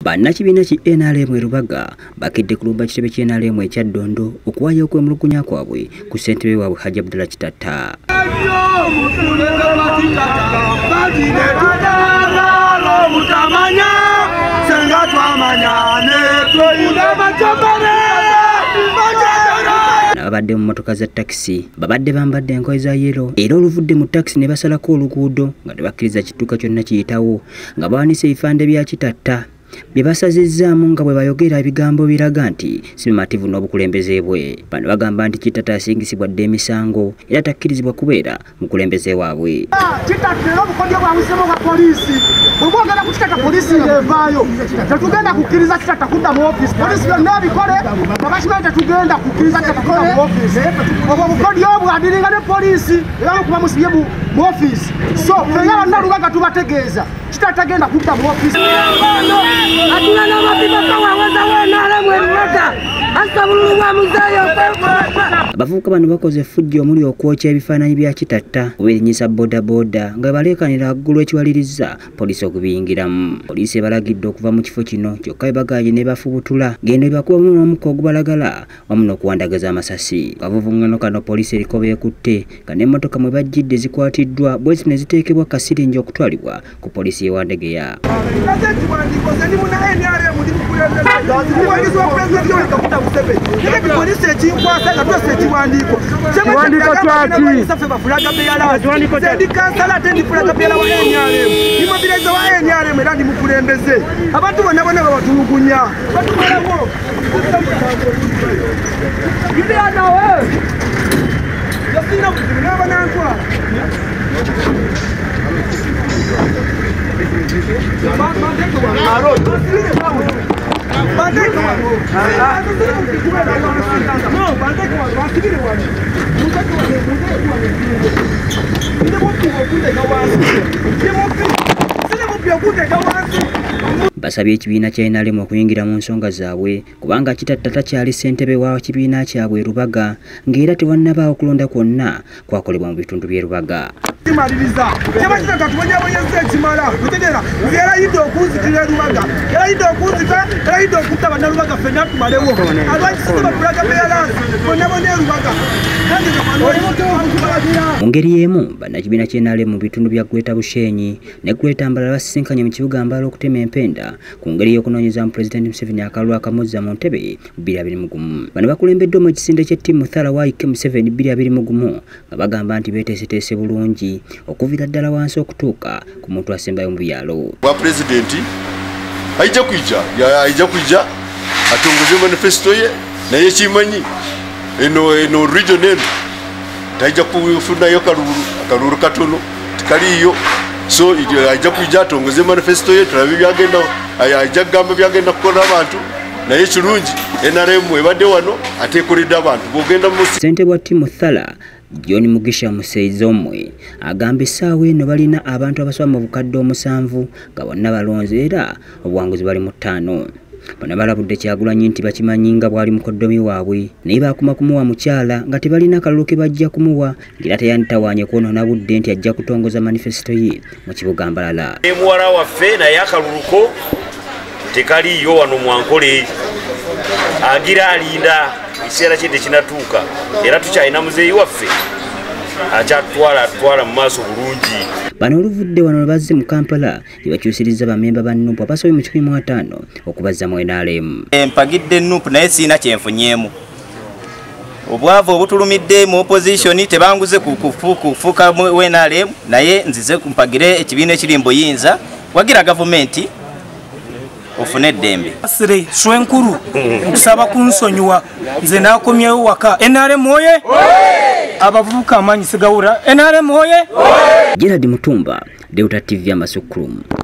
Bannakibiina ki NRM Rubaga bakidde ku lubba kitebe ki NRM ekya Ddondo okuwaayo okw'emulugunya kwabwe ku ssentebe waabwe Hajji Abdullah Kitatta. Babadde mu motoka za taxi babadde bambadde enkoyi za yellow era oluvudde mu taxi ne basalako oluguudo nga tebakkiriza kituuka kyonna kiyitawo nga bawanise ebifande bya Kitatta bye basazizzaamu nga bwe bayogera ebigambo biraga nti simativu n'obukulembeze bwe. Bano bagamba nti Kitatta asingisibwadde emisango era takkirizibwa kubeera mu kulembeze waabwe. Kitatta n'obukodyo bwa musemo bwa poliisi bwogenda ku Kitatta poliisi evaayo tetugenda kukkiriza Kitatta kudda mu ofiisi poliisi yonna ebikole abashimanyi tetugenda kukkiriza Kitatta kudda mu ofiisi obwo obukodyo obwadiringa ne poliisi era okuba musibye mu ofiisi so fenga bonna Lubaga tubategeeza Kitatta agenda kudda mu ofiisi. Atuna na mabiba kawa waza wenala mwenata asabulwa muzayo pepa. Bavuka bano bakoze fujjo omuli okwokya ebifaananyi bya Kitatta obirinyisa boda boda nga baleekanira aggulu ekiwaliriza poliisi okubiyingiramu. Poliisi ebalagidde okuva mu kifo kino kyokka ebagaaji ne bafubutula gendo ebakubamu n'omukka ogubalagala wamu n'okuwandagaza amasasi. Abavuvungano kano poliisi eriko beekutte nga n'emmotoka mwe bajjidde zikwatiddwa bwezi ne ziteekebwa kasiringi okutwalibwa ku poliisi y'Ewandegeya. Basabye ekibiina kya NRM okuyingira mu nsonga zaabwe kubanga Kitatta takyali ssentebe wa kibiina kyabwe Rubaga ng'era tewannabaawo okulonda kwonna kwakolebwa mu bitundu by'e Rubaga. Timaliriza chama Kitatta tubonyabonyeza ekimala kutegera yeraidde okuzikirira Rubaga yeraidde okuzika yeraidde okutta bannalubaga ffenna tumalewo alwakisiba pulaga beyalansi bonnabonye Rubaga. Mu ngeri y'emu bannakibiina ky'NRM mu bitundu bya Greater Bushenyi ne Greater Mbarara basisinkanye mu kibuga Mbarara okutema empenda ku ngeri y'okunoonyeza mu Pulezidenti Museveni akalulu akamuzza mu ntebe 2021. Bano bakulembeddwa mu ekisinde ky'ettiimu Thalawike Museveni 2021 nga bagamba nti beeteeseteese bulungi okuviira ddala wansi okutuuka ku muntu asembayo mu byalo. Bwa Pulezidenti ajja kujja atongoze manifesto ye naye kimanyi eno region eno tajja kufunayo kalulu katono tikaliyo so ajja kujja atongoze manifesto ye tulabe byagenda ajja kugamba byagenda kukola abantu naye kirungi NRM ebadde wano ateekoledde abantu bogenda mu ssentebwa ttiimu Thala John Mugisha Museizomwe agamba essaawa eno balina abantu abasoba mu bukadde 7 nga bonna balonze era obuwanguzi bali mu 5. Bano balabudde Kyagulanyi nti bakimanyi nga bwali mukoddomi waabwe naye baakuma kumuwa mukyala nga tebalina akalulu ke bajja kumuwa ng'era teyanditawaanye kwonoona budde nti ajja kutongoza manifesito ye mu kibuga Mbarara. Muwala waffe naye akaluluko tekaliyo wano mwankole agira alinda ekiseera kye tekinatuuka era tukyalina muzeeyi waffe akyatwala mu maaso bulungi. Bano oluvudde wano bazze mu Kampala ne bakyusirizza bammemba ba NUP abasobe mu 15 okubazza mu NRM. Empagidde NUP naye siina kyenfunyeemu. Obwavu obutulumidde mu oppositioni tebanguze kufuuka mu NRM naye nzize kumpagire ekibiina ekiri mu buyinza wagira gavumenti ofune eddembe. Asire shwenkuru nkusaba kunsonyiwa nze naakomyewo waka NRM oye? Abavubuka amanyi sigawura NRM oye? Gerald Mutumba, Deuta TV Amasukrum.